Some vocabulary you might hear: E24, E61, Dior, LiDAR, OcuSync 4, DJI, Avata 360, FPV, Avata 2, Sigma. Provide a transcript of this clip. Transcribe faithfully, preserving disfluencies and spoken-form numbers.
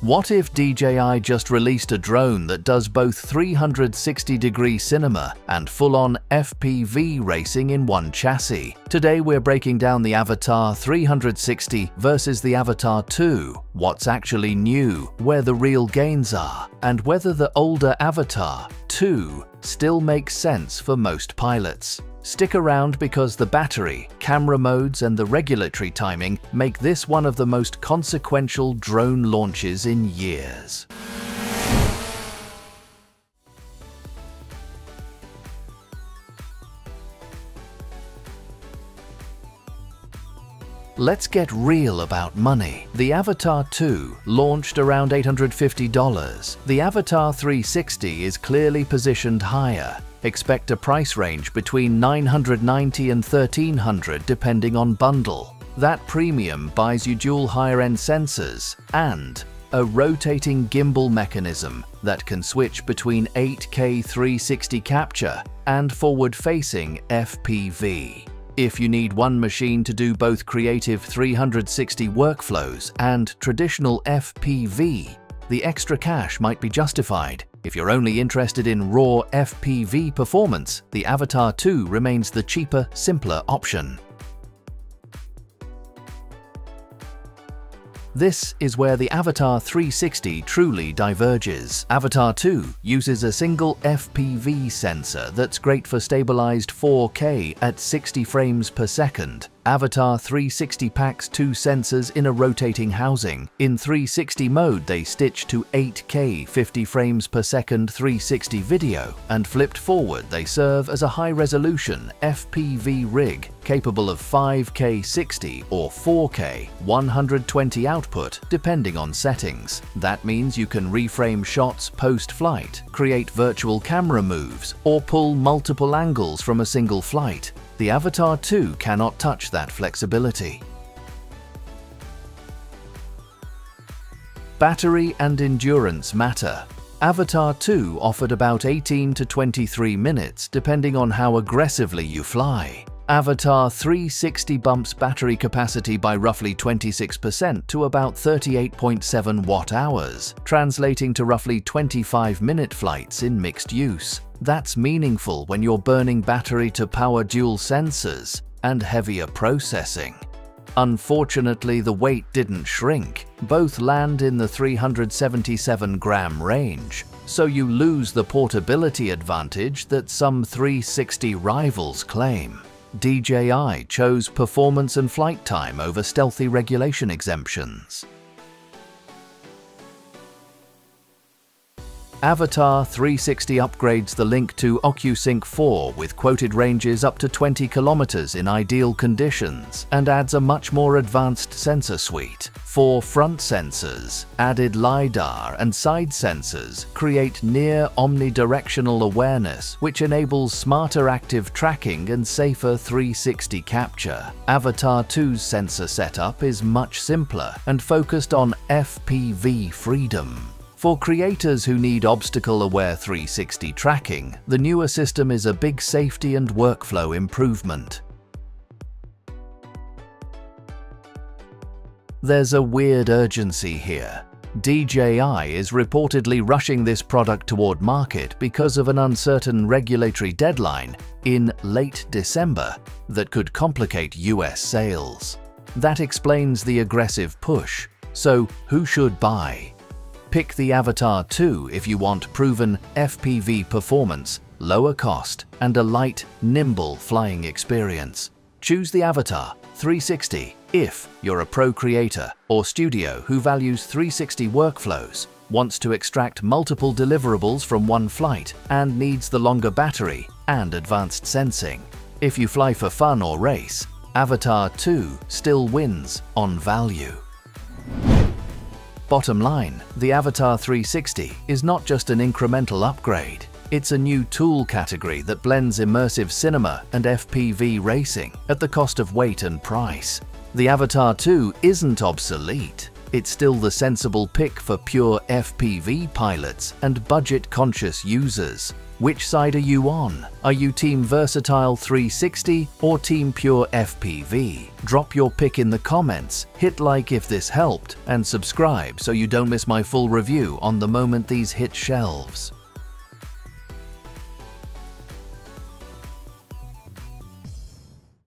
What if D J I just released a drone that does both three sixty degree cinema and full-on F P V racing in one chassis? Today we're breaking down the Avata three sixty versus the Avata two, what's actually new, where the real gains are, and whether the older Avata two still makes sense for most pilots. Stick around because the battery, camera modes and the regulatory timing make this one of the most consequential drone launches in years. Let's get real about money. The Avata two launched around eight hundred fifty dollars. The Avata three sixty is clearly positioned higher. Expect a price range between nine hundred ninety dollars and thirteen hundred dollars depending on bundle. That premium buys you dual higher-end sensors and a rotating gimbal mechanism that can switch between eight K three sixty capture and forward-facing F P V. If you need one machine to do both creative three sixty workflows and traditional F P V, the extra cash might be justified. If you're only interested in raw F P V performance, the Avata two remains the cheaper, simpler option. This is where the Avata three sixty truly diverges. Avata two uses a single F P V sensor that's great for stabilized four K at sixty frames per second. Avata three sixty packs two sensors in a rotating housing. In three sixty mode, they stitch to eight K fifty frames per second three sixty video, and flipped forward, they serve as a high-resolution F P V rig capable of five K sixty or four K one hundred twenty output, depending on settings. That means you can reframe shots post-flight, create virtual camera moves, or pull multiple angles from a single flight. The Avata two cannot touch that flexibility. Battery and endurance matter. Avata two offered about eighteen to twenty-three minutes depending on how aggressively you fly. Avata three sixty bumps battery capacity by roughly twenty-six percent to about thirty-eight point seven watt-hours, translating to roughly twenty-five minute flights in mixed use. That's meaningful when you're burning battery to power dual sensors and heavier processing. Unfortunately, the weight didn't shrink. Both land in the three hundred seventy-seven gram range, so you lose the portability advantage that some three sixty rivals claim. D J I chose performance and flight time over stealthy regulation exemptions. Avata three sixty upgrades the link to OcuSync four with quoted ranges up to twenty kilometers in ideal conditions and adds a much more advanced sensor suite. Four front sensors, added LiDAR and side sensors create near omnidirectional awareness which enables smarter active tracking and safer three sixty capture. Avata two's sensor setup is much simpler and focused on F P V freedom. For creators who need obstacle-aware three sixty tracking, the newer system is a big safety and workflow improvement. There's a weird urgency here. D J I is reportedly rushing this product toward market because of an uncertain regulatory deadline in late December that could complicate U S sales. That explains the aggressive push. So, who should buy? Pick the Avata two if you want proven F P V performance, lower cost, and a light, nimble flying experience. Choose the Avata three sixty if you're a pro creator or studio who values three sixty workflows, wants to extract multiple deliverables from one flight, and needs the longer battery and advanced sensing. If you fly for fun or race, Avata two still wins on value. Bottom line, the Avata three sixty is not just an incremental upgrade. It's a new tool category that blends immersive cinema and F P V racing at the cost of weight and price. The Avata two isn't obsolete. It's still the sensible pick for pure F P V pilots and budget-conscious users. Which side are you on? Are you Team Versatile three sixty or Team Pure F P V? Drop your pick in the comments, hit like if this helped, and subscribe so you don't miss my full review on the moment these hit shelves.